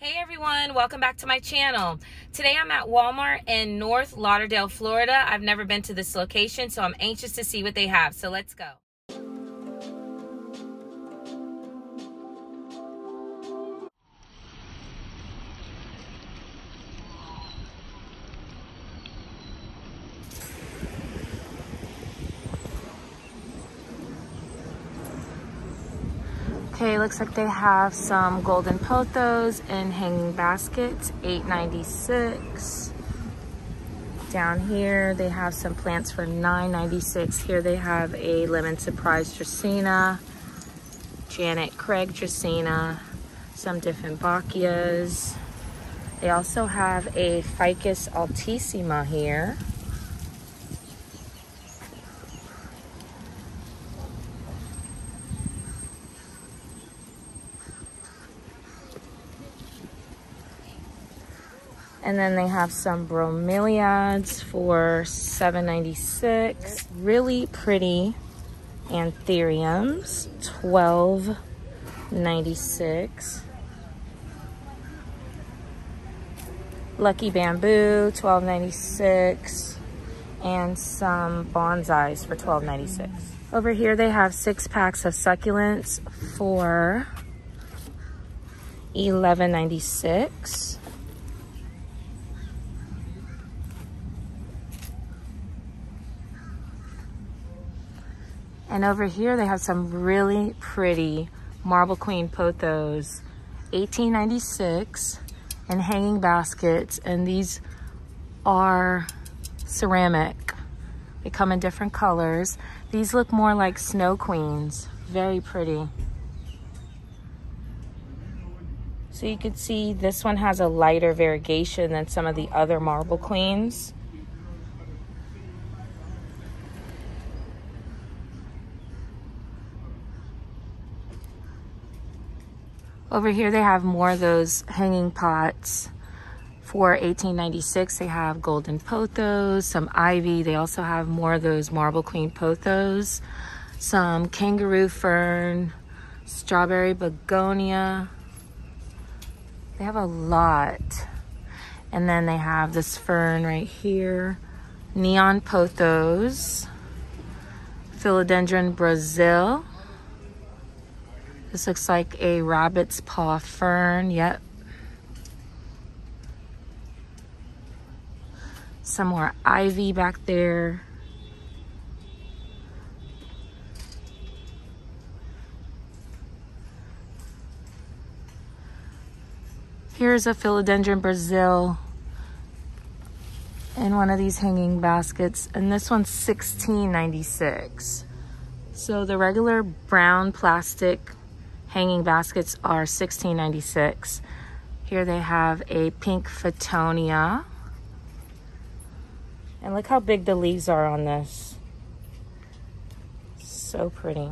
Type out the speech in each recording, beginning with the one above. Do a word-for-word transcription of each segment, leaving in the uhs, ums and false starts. Hey everyone, welcome back to my channel. Today I'm at Walmart in North Lauderdale, Florida. I've never been to this location, so I'm anxious to see what they have. So let's go. Okay, looks like they have some golden pothos in hanging baskets, eight ninety-six. Down here, they have some plants for nine ninety-six. Here they have a lemon surprise Dracaena, Janet Craig Dracaena, some different Bacchias. They also have a Ficus altissima here. And then they have some bromeliads for seven ninety-six. Really pretty anthuriums, twelve ninety-six. Lucky bamboo, twelve ninety-six. And some bonsais for twelve ninety-six. Over here they have six packs of succulents for eleven ninety-six. And over here, they have some really pretty Marble Queen pothos, eighteen ninety-six, and hanging baskets. And these are ceramic. They come in different colors. These look more like snow queens. Very pretty. So you can see this one has a lighter variegation than some of the other Marble Queens. Over here, they have more of those hanging pots for eighteen ninety-six. They have golden pothos, some ivy. They also have more of those Marble Queen pothos, some kangaroo fern, strawberry begonia. They have a lot. And then they have this fern right here, neon pothos, Philodendron Brazil. This looks like a rabbit's paw fern, yep. Some more ivy back there. Here's a Philodendron Brazil in one of these hanging baskets, and this one's sixteen ninety-six. So the regular brown plastic hanging baskets are sixteen ninety-six. Here they have a pink Phytonia. And look how big the leaves are on this. So pretty.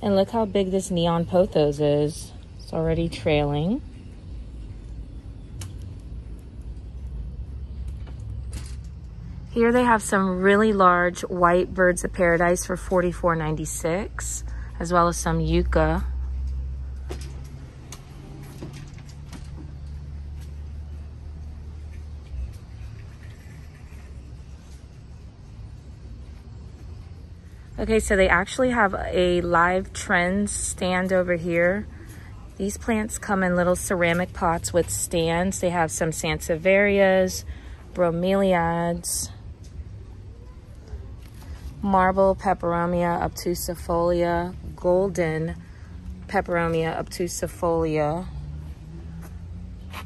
And look how big this neon pothos is. It's already trailing. Here they have some really large white birds of paradise for forty-four ninety-six, as well as some yucca. Okay, so they actually have a live trends stand over here. These plants come in little ceramic pots with stands. They have some Sansevierias, bromeliads, marble peperomia obtusifolia, golden peperomia obtusifolia,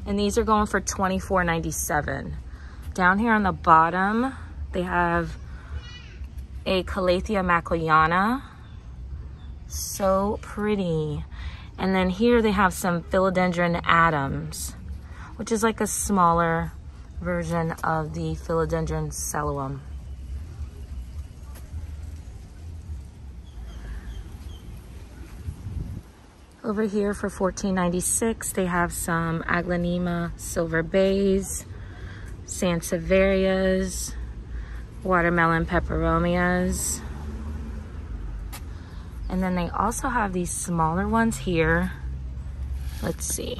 and these are going for twenty-four ninety-seven. Down here on the bottom, they have a Calathea macleana, so pretty. And then here they have some Philodendron Adams, which is like a smaller version of the Philodendron Celeum. Over here for fourteen ninety-six, they have some Aglaonema silver bays, Sansevierias, watermelon peperomias, And then they also have these smaller ones here. Let's see.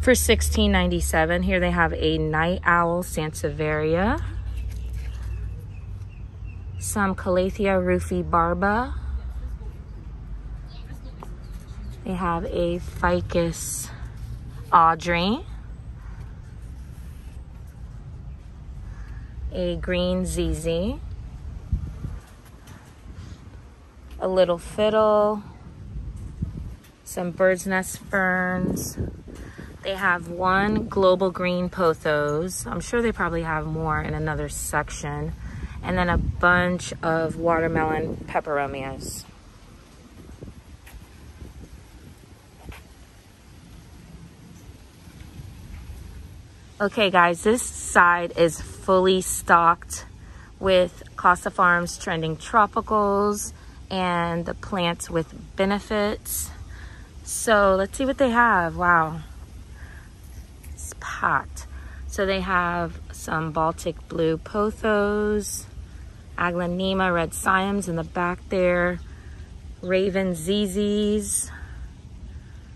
For sixteen ninety-seven, here they have a night owl Sansevieria, some Calathea rufibarba. They have a ficus Audrey, a green Zizi, a little fiddle, some bird's nest ferns. They have one Global Green Pothos. I'm sure they probably have more in another section. And then a bunch of watermelon peperomias. Okay guys, this side is fully stocked with Costa Farms Trending Tropicals and the plants with benefits. So let's see what they have. Wow, it's packed. So they have some Baltic Blue Pothos, Aglaonema Red Siams in the back there, Raven Zizis.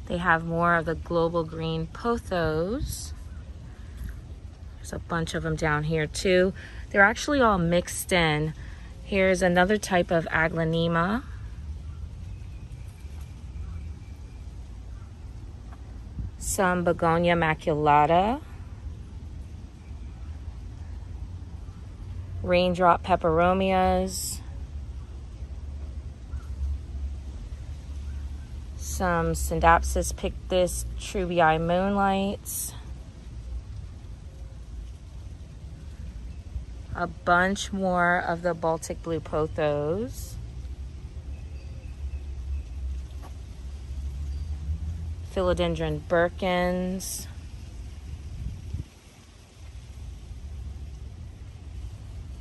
They have more of the Global Green Pothos. A bunch of them down here too. They're actually all mixed in. Here's another type of Aglaonema. Some Begonia maculata. Raindrop peperomias. Some Syndapsis pictus trubii moonlights. A bunch more of the Baltic Blue Pothos, Philodendron Birkins,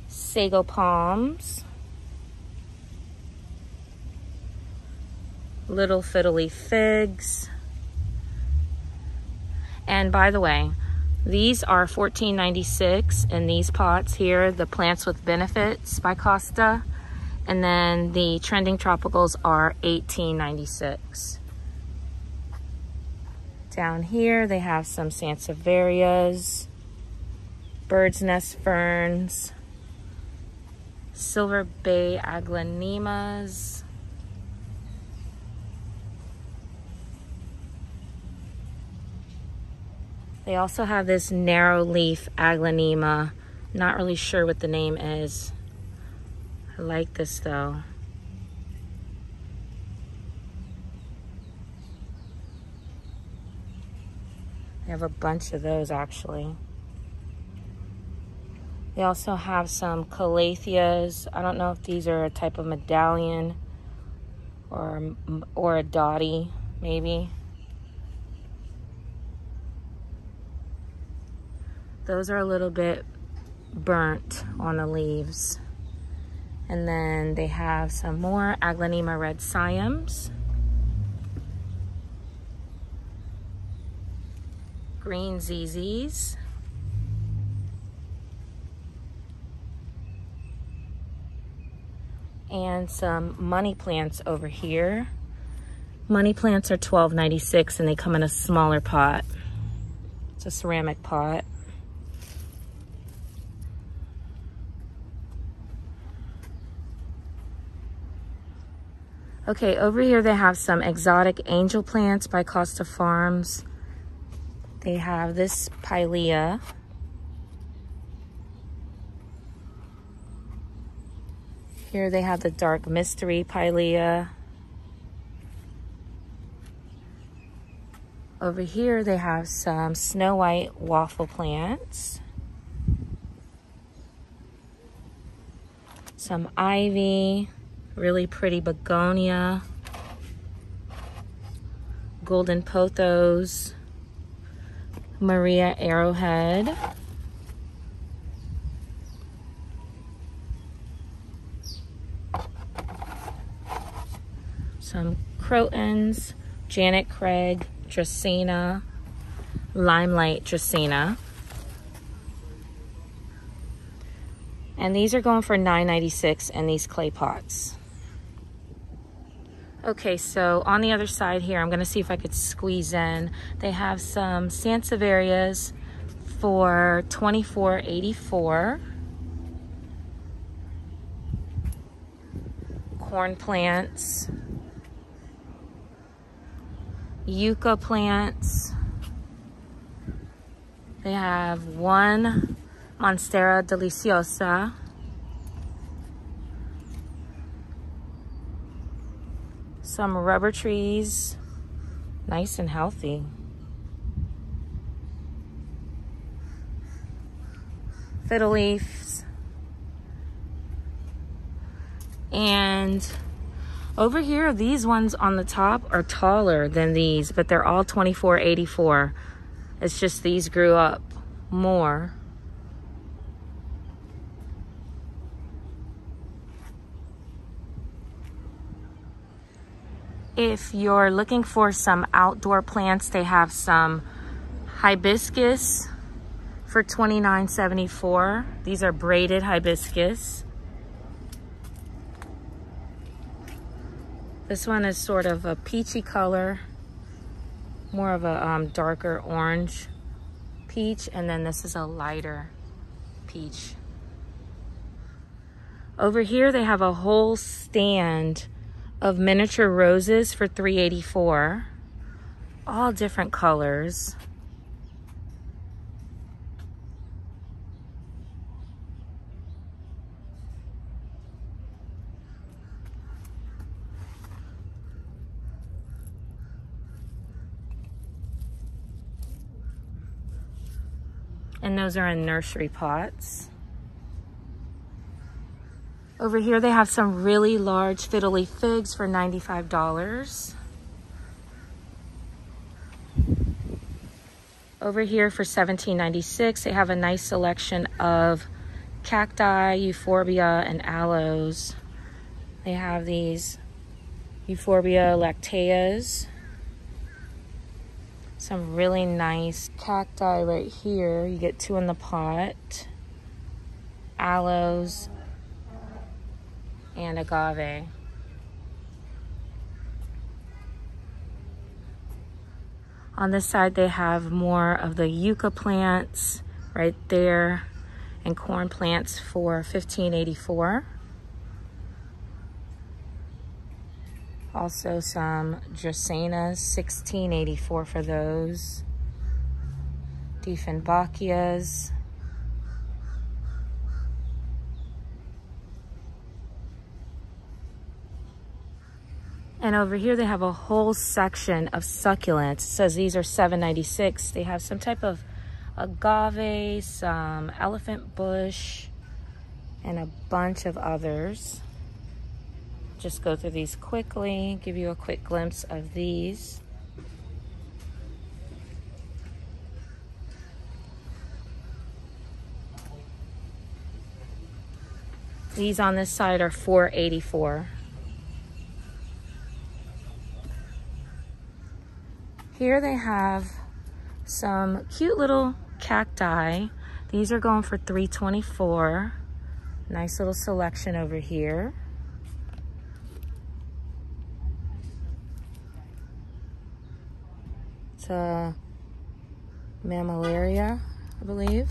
Sago Palms, Little Fiddly Figs. And by the way, these are fourteen ninety-six in these pots here, the Plants with Benefits by Costa. And then the Trending Tropicals are eighteen ninety-six. Down here, they have some Sansevierias, bird's nest ferns, Silver Bay Aglaonemas, they also have this narrow leaf Aglaonema. Not really sure what the name is. I like this though. They have a bunch of those actually. They also have some Calatheas. I don't know if these are a type of medallion or, or a dotty maybe. Those are a little bit burnt on the leaves. And then they have some more Aglaonema Red Siams, green Zizis, and some money plants over here. Money plants are twelve ninety-six and they come in a smaller pot. It's a ceramic pot. Okay, over here they have some exotic angel plants by Costa Farms. They have this Pilea. Here they have the Dark Mystery Pilea. Over here they have some Snow White waffle plants. Some ivy. Really pretty begonia, golden pothos, Maria arrowhead, some crotons, Janet Craig, Dracaena, Limelight Dracaena. And these are going for nine ninety-six in these clay pots. Okay, so on the other side here, I'm gonna see if I could squeeze in. They have some Sansevierias for twenty-four eighty-four. Corn plants. Yucca plants. They have one Monstera Deliciosa. Some rubber trees, nice and healthy. Fiddle leaves. And over here, these ones on the top are taller than these, but they're all twenty-four eighty-four. It's just these grew up more. If you're looking for some outdoor plants, they have some hibiscus for twenty-nine seventy-four. These are braided hibiscus. This one is sort of a peachy color, more of a um, darker orange peach, and then this is a lighter peach. Over here they have a whole stand of miniature roses for three eighty-four, all different colors. And those are in nursery pots. Over here they have some really large fiddle leaf figs for ninety-five dollars. Over here for seventeen ninety-six, they have a nice selection of cacti, euphorbia, and aloes. They have these euphorbia lacteas. Some really nice cacti right here. You get two in the pot. Aloes and agave. On this side, they have more of the yucca plants right there and corn plants for fifteen eighty-four. Also some Dracaenas, sixteen eighty-four for those. Diefenbachias. And over here they have a whole section of succulents. It says these are seven ninety-six. They have some type of agave, some elephant bush, and a bunch of others. Just go through these quickly, give you a quick glimpse of these. These on this side are four eighty-four. Here they have some cute little cacti. These are going for three twenty-four. Nice little selection over here. Uh, mammillaria, I believe.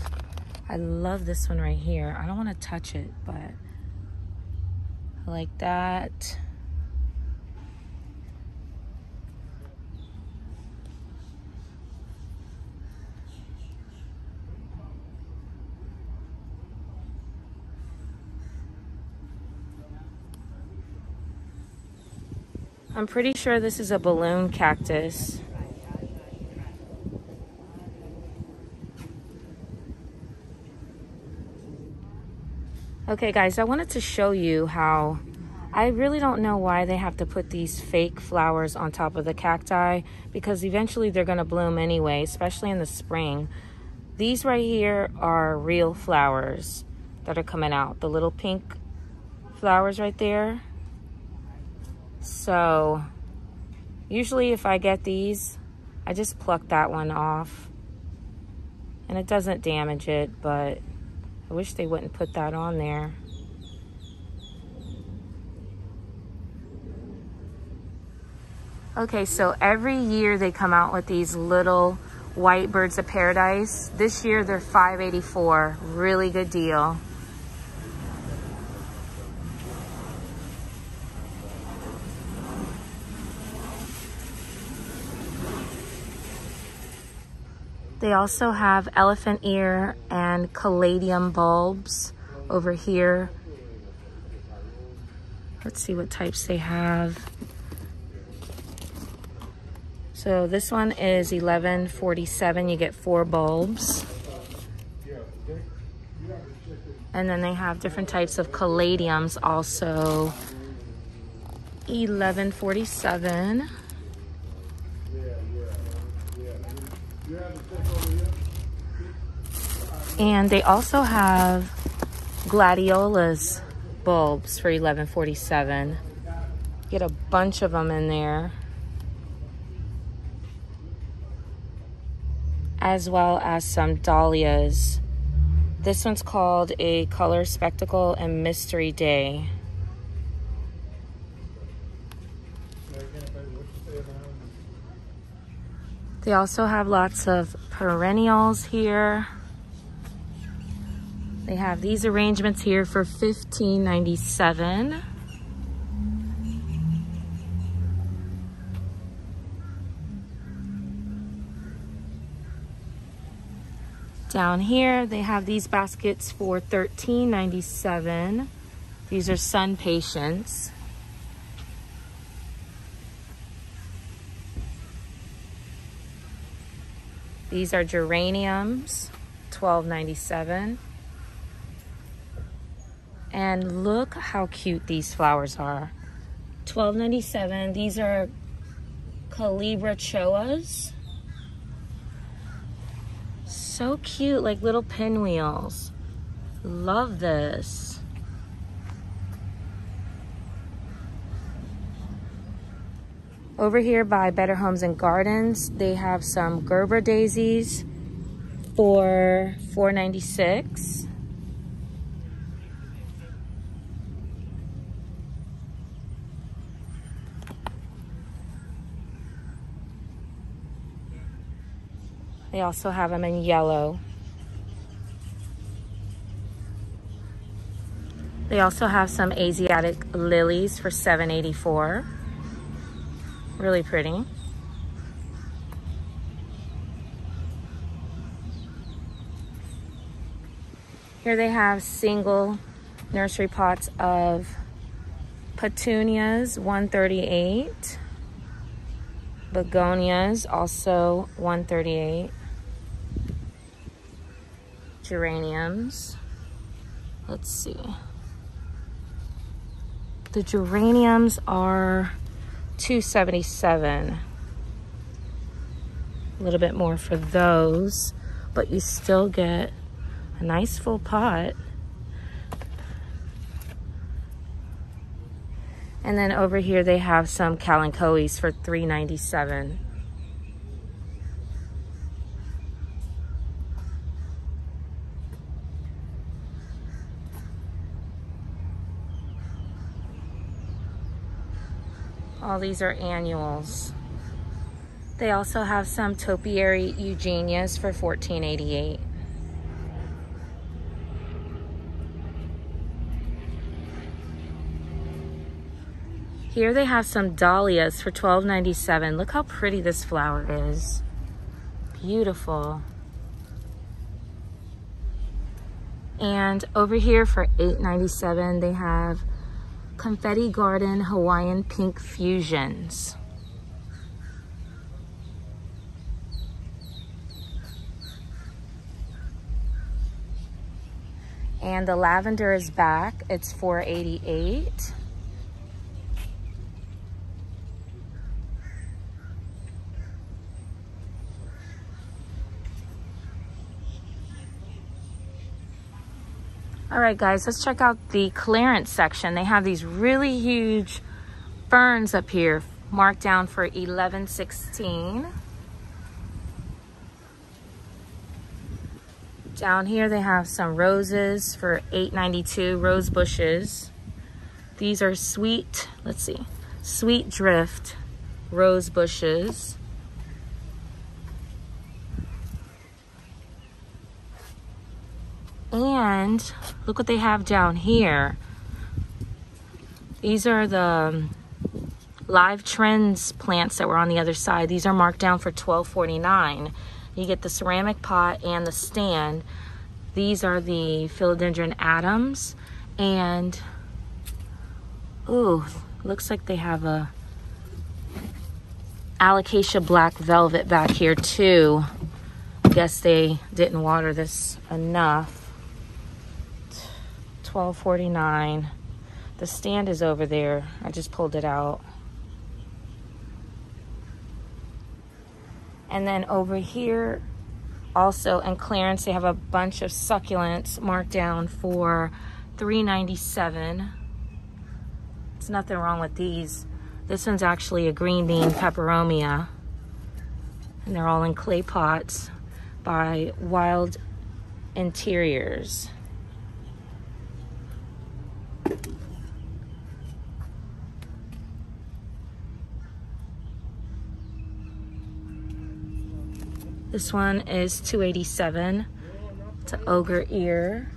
I love this one right here. I don't want to touch it, but I like that. I'm pretty sure this is a balloon cactus. Okay guys, I wanted to show you how, I really don't know why they have to put these fake flowers on top of the cacti, because eventually they're gonna bloom anyway, especially in the spring. These right here are real flowers that are coming out, the little pink flowers right there. So usually if I get these, I just pluck that one off and it doesn't damage it, but I wish they wouldn't put that on there. Okay, so every year they come out with these little white birds of paradise. This year they're five eighty-four, really good deal. They also have elephant ear and caladium bulbs over here. Let's see what types they have. So this one is eleven forty-seven, you get four bulbs. And then they have different types of caladiums also, eleven forty-seven. And they also have gladiolas bulbs for eleven forty-seven. Get a bunch of them in there. As well as some dahlias. This one's called A Color Spectacle and Mystery Day. They also have lots of perennials here. They have these arrangements here for fifteen ninety-seven. Down here, they have these baskets for thirteen ninety-seven. These are sun patients. These are geraniums, twelve ninety-seven. And look how cute these flowers are. twelve ninety-seven. These are Calibra choas. So cute, like little pinwheels. Love this. Over here by Better Homes and Gardens, they have some Gerber daisies for four ninety-six. They also have them in yellow. They also have some Asiatic lilies for seven eighty-four. Really pretty. Here they have single nursery pots of petunias, one thirty-eight. Begonias, also one thirty-eight. Geraniums. Let's see. The geraniums are two seventy-seven. A little bit more for those, but you still get a nice full pot. And then over here they have some calanchoes for three ninety-seven. All these are annuals. They also have some topiary eugenias for fourteen eighty-eight. Here they have some dahlias for twelve ninety-seven. Look how pretty this flower is. Beautiful. And over here for eight ninety-seven, they have Confetti Garden Hawaiian Pink Fusions. And the lavender is back. It's four eighty-eight. All right, guys, let's check out the clearance section. They have these really huge ferns up here, marked down for eleven sixteen. Down here, they have some roses for eight ninety-two, rose bushes. These are sweet, let's see, sweet drift, rose bushes. And look what they have down here. These are the live trends plants that were on the other side. These are marked down for twelve forty-nine. You get the ceramic pot and the stand. These are the philodendron Adams, and ooh, looks like they have a alocasia black velvet back here too. Guess they didn't water this enough. twelve forty-nine. The stand is over there. I just pulled it out. And then over here, also in clearance, they have a bunch of succulents marked down for three ninety-seven. There's nothing wrong with these. This one's actually a green bean peperomia. And they're all in clay pots by Wild Interiors. This one is two eighty-seven. It's an ogre ear.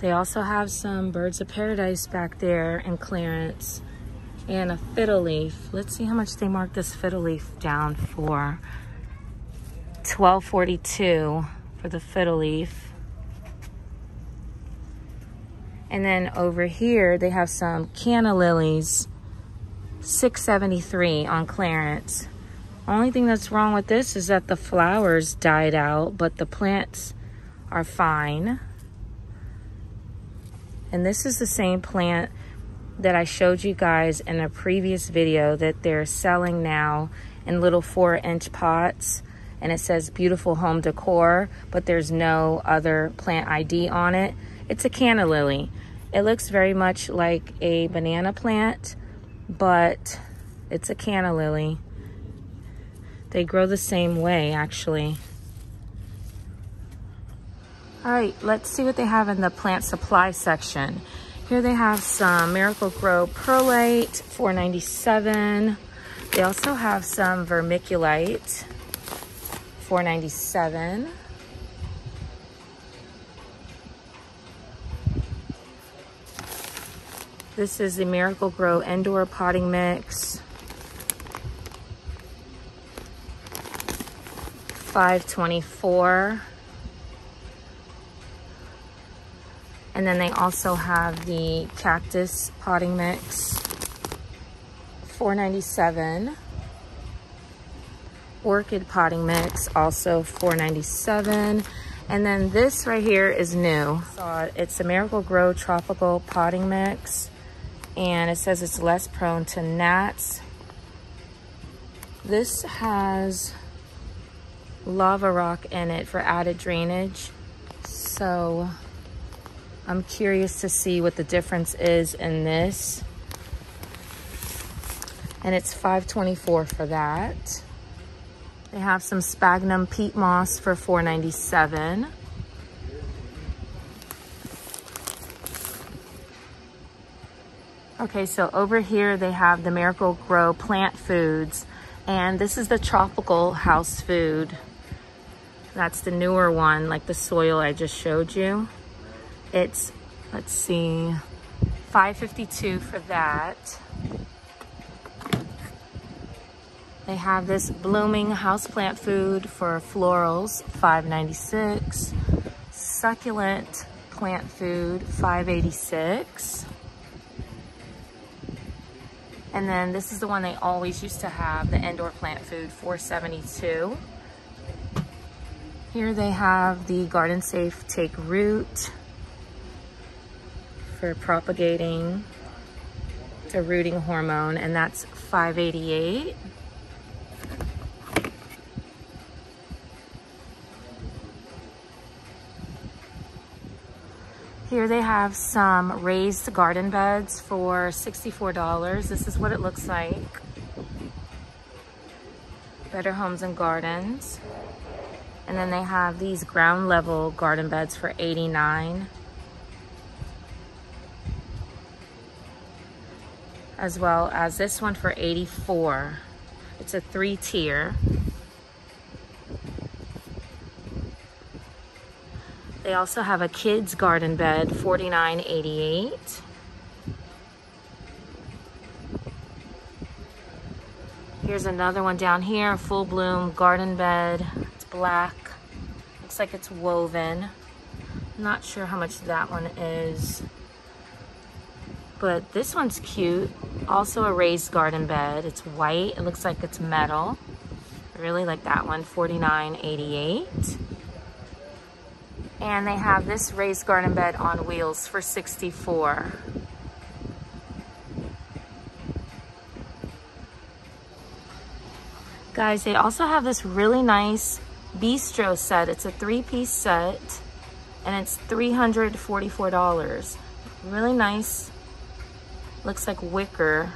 They also have some birds of paradise back there in clearance and a fiddle leaf. Let's see how much they marked this fiddle leaf down for. twelve forty-two for the fiddle leaf. And then over here, they have some canna lilies, six seventy-three on clearance. Only thing that's wrong with this is that the flowers died out, but the plants are fine. And this is the same plant that I showed you guys in a previous video that they're selling now in little four inch pots. And it says beautiful home decor, but there's no other plant I D on it. It's a canna lily. It looks very much like a banana plant, but it's a canna lily. They grow the same way, actually. All right, let's see what they have in the plant supply section. Here they have some Miracle-Gro perlite, four ninety-seven. They also have some vermiculite, four ninety-seven. This is the Miracle-Gro indoor potting mix, five twenty-four. And then they also have the cactus potting mix, four ninety-seven. Orchid potting mix, also four ninety-seven. And then this right here is new. It's a Miracle-Gro tropical potting mix, and it says it's less prone to gnats. This has lava rock in it for added drainage, so I'm curious to see what the difference is in this. And it's five twenty-four for that. They have some sphagnum peat moss for four ninety-seven. Okay, so over here they have the Miracle-Gro plant foods, and this is the tropical house food. That's the newer one, like the soil I just showed you. It's, let's see, five fifty-two for that. They have this blooming houseplant food for florals, five ninety-six. Succulent plant food, five eighty-six. And then this is the one they always used to have, the indoor plant food, four seventy-two. Here they have the Garden Safe Take Root for propagating the rooting hormone, and that's five eighty-eight. Here they have some raised garden beds for sixty-four dollars. This is what it looks like. Better Homes and Gardens. And then they have these ground level garden beds for eighty-nine dollars. As well as this one for eighty-four dollars. It's a three tier. They also have a kids garden bed, forty-nine eighty-eight. Here's another one down here, full bloom garden bed. It's black, looks like it's woven. I'm not sure how much that one is, but this one's cute. Also a raised garden bed. It's white, it looks like it's metal. I really like that one, forty-nine eighty-eight. And they have this raised garden bed on wheels for sixty-four dollars. Guys, they also have this really nice bistro set. It's a three-piece set, and it's three hundred forty-four dollars. Really nice. Looks like wicker.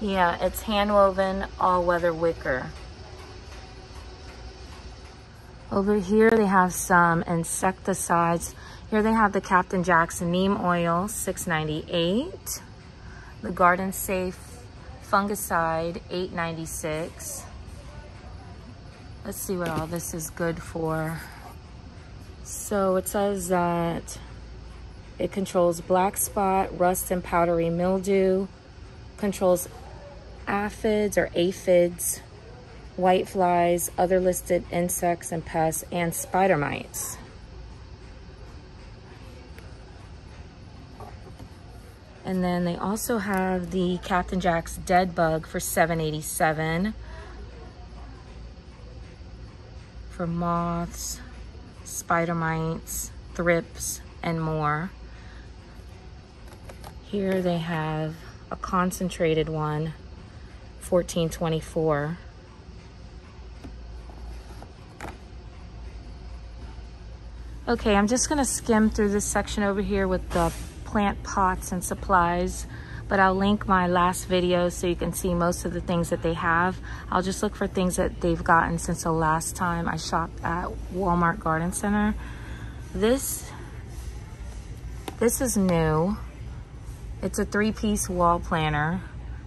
Yeah, it's hand-woven, all-weather wicker. Over here, they have some insecticides. Here they have the Captain Jack's neem oil, six ninety-eight. The Garden Safe fungicide, eight ninety-six. Let's see what all this is good for. So it says that it controls black spot, rust and powdery mildew, controls aphids or aphids, white flies, other listed insects and pests, and spider mites. And then they also have the Captain Jack's dead bug for seven eighty-seven. For moths, spider mites, thrips, and more. Here they have a concentrated one, fourteen twenty-four. Okay, I'm just gonna skim through this section over here with the plant pots and supplies, but I'll link my last video so you can see most of the things that they have. I'll just look for things that they've gotten since the last time I shopped at Walmart Garden Center. This, this is new. It's a three-piece wall planter.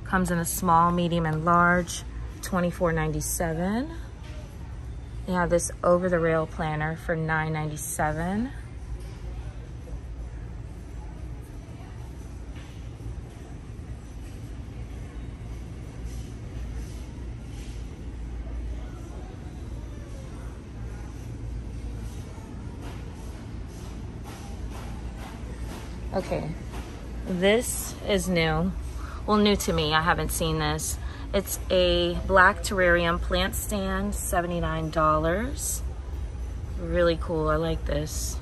Comes in a small, medium, and large, twenty-four ninety-seven. They have this over-the-rail planter for nine ninety-seven. Okay, this is new. Well, new to me, I haven't seen this. It's a black terrarium plant stand, seventy-nine dollars. Really cool, I like this.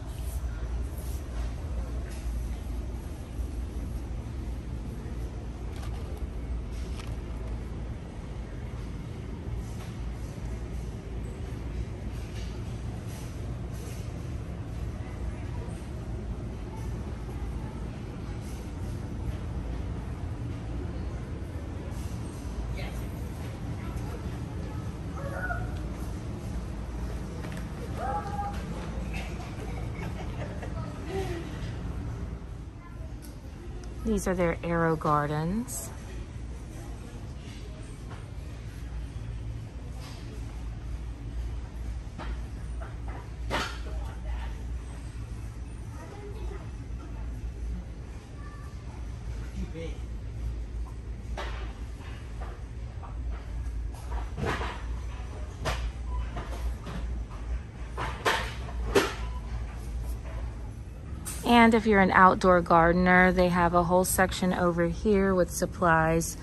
These are their Aero Gardens. And if you're an outdoor gardener, they have a whole section over here with supplies.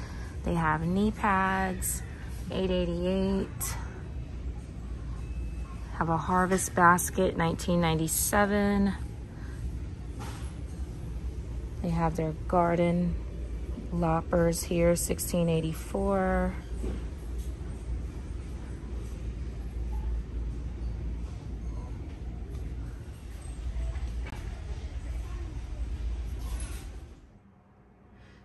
They have knee pads, eight eighty-eight. Have a harvest basket, nineteen ninety-seven. They have their garden loppers here, sixteen eighty-four.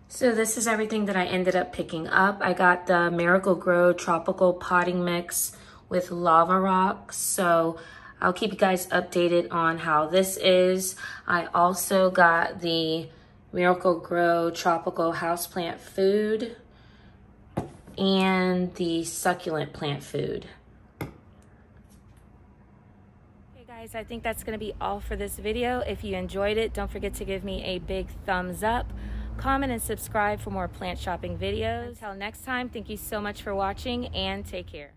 So this is everything that I ended up picking up. I got the Miracle-Gro Tropical Potting Mix with lava rocks. So I'll keep you guys updated on how this is. I also got the Miracle-Gro tropical houseplant food and the succulent plant food. Okay guys, I think that's gonna be all for this video. If you enjoyed it, don't forget to give me a big thumbs up, comment and subscribe for more plant shopping videos. Until next time, thank you so much for watching and take care.